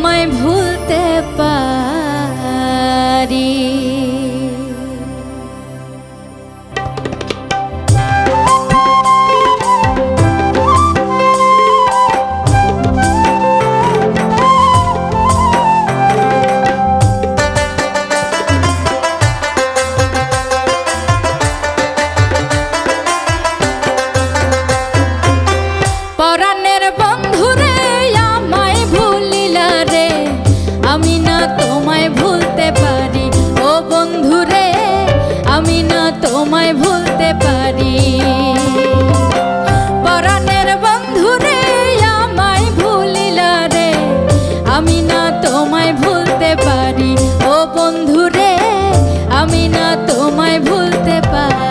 তোমায় ভুলতে পারি। তোমায় ভুলতে পারি, পরাণের বন্ধুরে আমায় ভুলিলা রে, আমি না তোমায় ভুলতে পারি। ও বন্ধুরে আমি না তোমায় ভুলতে পারি।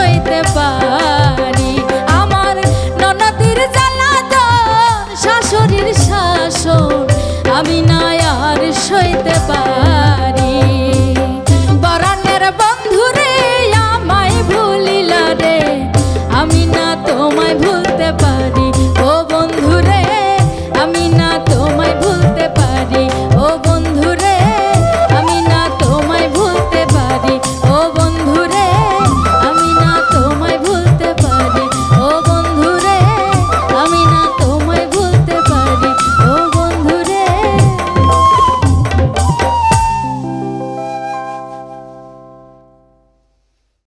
সইতে পারি আমার ননদের জ্বালা তো, শাশুড়ির শাসন আমি না আর সইতে পারি।